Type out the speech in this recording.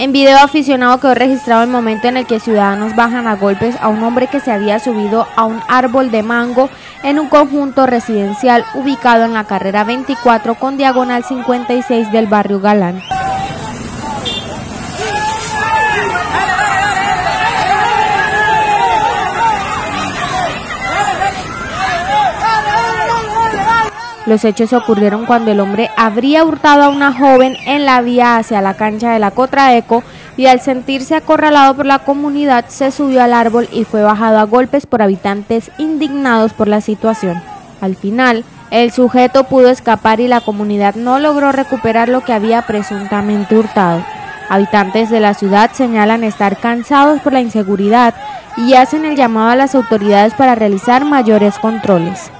En video aficionado quedó registrado el momento en el que ciudadanos bajan a golpes a un hombre que se había subido a un árbol de mango en un conjunto residencial ubicado en la carrera 24 con diagonal 56 del barrio Galán. Los hechos ocurrieron cuando el hombre habría hurtado a una joven en la vía hacia la cancha de la Cotradeco y al sentirse acorralado por la comunidad se subió al árbol y fue bajado a golpes por habitantes indignados por la situación. Al final, el sujeto pudo escapar y la comunidad no logró recuperar lo que había presuntamente hurtado. Habitantes de la ciudad señalan estar cansados por la inseguridad y hacen el llamado a las autoridades para realizar mayores controles.